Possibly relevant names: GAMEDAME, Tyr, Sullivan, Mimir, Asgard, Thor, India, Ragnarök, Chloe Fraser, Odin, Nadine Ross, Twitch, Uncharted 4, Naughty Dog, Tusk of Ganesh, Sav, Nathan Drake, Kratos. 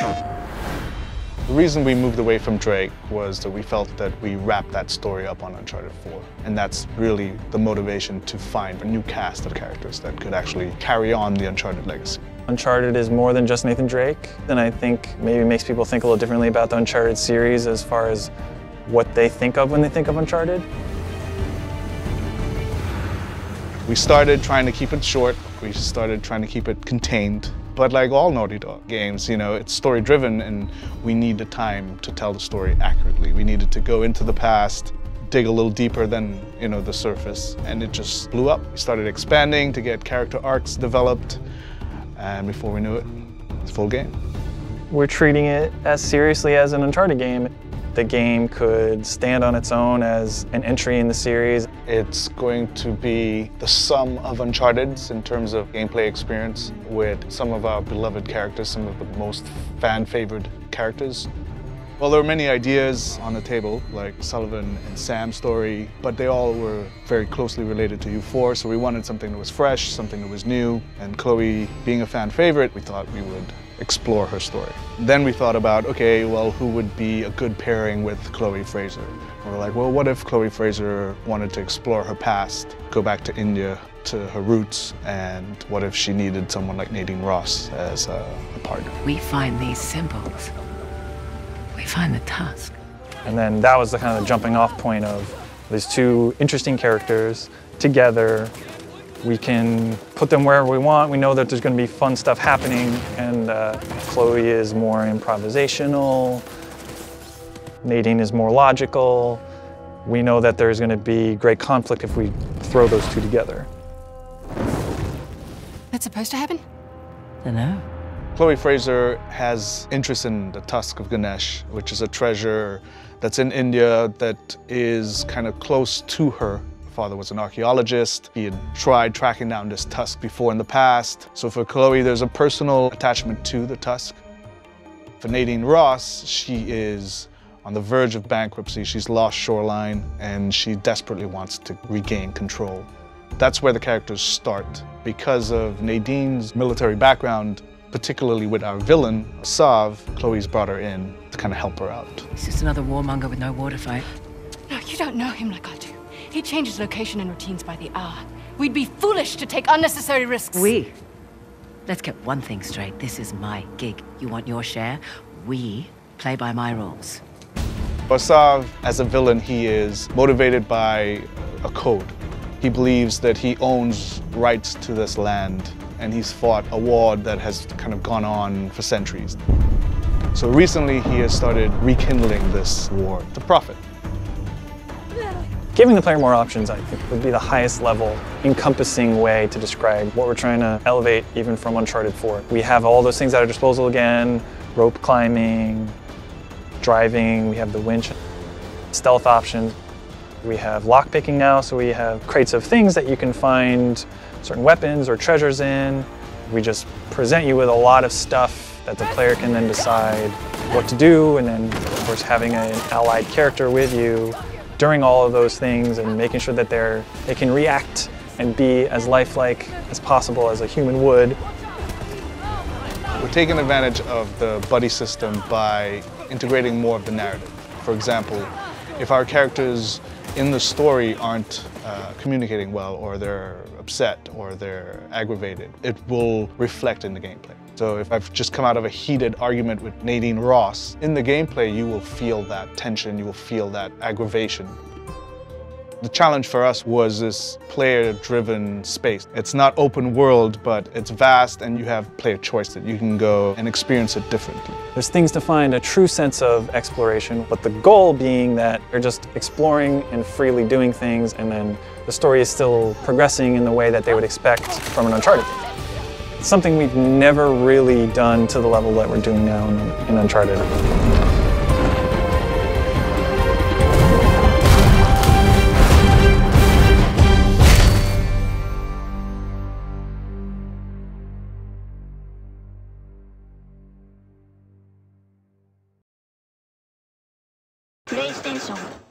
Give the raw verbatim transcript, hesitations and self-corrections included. The reason we moved away from Drake was that we felt that we wrapped that story up on Uncharted four. And that's really the motivation to find a new cast of characters that could actually carry on the Uncharted legacy. Uncharted is more than just Nathan Drake, and I think maybe makes people think a little differently about the Uncharted series as far as what they think of when they think of Uncharted. We started trying to keep it short. We started trying to keep it contained. But like all Naughty Dog games, you know, it's story-driven, and we need the time to tell the story accurately. We needed to go into the past, dig a little deeper than, you know, the surface, and it just blew up. We started expanding to get character arcs developed, and before we knew it, it's a full game. We're treating it as seriously as an Uncharted game. The game could stand on its own as an entry in the series. It's going to be the sum of Uncharted's in terms of gameplay experience, with some of our beloved characters, some of the most fan-favored characters. Well, there were many ideas on the table, like Sullivan and Sam's story, but they all were very closely related to U four, so we wanted something that was fresh, something that was new, and Chloe being a fan favorite, we thought we would explore her story. Then we thought about, okay, well, who would be a good pairing with Chloe Fraser? And we're like, well, what if Chloe Fraser wanted to explore her past, go back to India, to her roots, and what if she needed someone like Nadine Ross as a, a partner? We find these symbols. We find the tusk. And then that was the kind of jumping off point of these two interesting characters together. We can put them wherever we want. We know that there's going to be fun stuff happening, and uh, Chloe is more improvisational. Nadine is more logical. We know that there's going to be great conflict if we throw those two together. That's supposed to happen? I don't know. Chloe Fraser has interest in the Tusk of Ganesh, which is a treasure that's in India that is kind of close to her. Father was an archaeologist. He had tried tracking down this tusk before in the past. So for Chloe, there's a personal attachment to the tusk. For Nadine Ross, she is on the verge of bankruptcy. She's lost Shoreline, and she desperately wants to regain control. That's where the characters start. Because of Nadine's military background, particularly with our villain, Sav, Chloe's brought her in to kind of help her out. It's just another warmonger with no water fight. No, you don't know him like I do. He changes location and routines by the hour. We'd be foolish to take unnecessary risks. We? Let's get one thing straight. This is my gig. You want your share? We play by my rules. Sav, as a villain, he is motivated by a code. He believes that he owns rights to this land, and he's fought a war that has kind of gone on for centuries. So recently, he has started rekindling this war to profit. Giving the player more options, I think, would be the highest level, encompassing way to describe what we're trying to elevate even from Uncharted four. We have all those things at our disposal again, rope climbing, driving, we have the winch, stealth options. We have lockpicking now, so we have crates of things that you can find certain weapons or treasures in. We just present you with a lot of stuff that the player can then decide what to do, and then, of course, having an allied character with you during all of those things and making sure that they're, they can react and be as lifelike as possible as a human would. We're taking advantage of the buddy system by integrating more of the narrative. For example, if our characters in the story aren't uh, communicating well, or they're upset, or they're aggravated, it will reflect in the gameplay. So if I've just come out of a heated argument with Nadine Ross, in the gameplay you will feel that tension, you will feel that aggravation. The challenge for us was this player-driven space. It's not open world, but it's vast, and you have player choice that you can go and experience it differently. There's things to find a true sense of exploration, but the goal being that you're just exploring and freely doing things, and then the story is still progressing in the way that they would expect from an Uncharted game. It's something we've never really done to the level that we're doing now in, in Uncharted. PlayStation.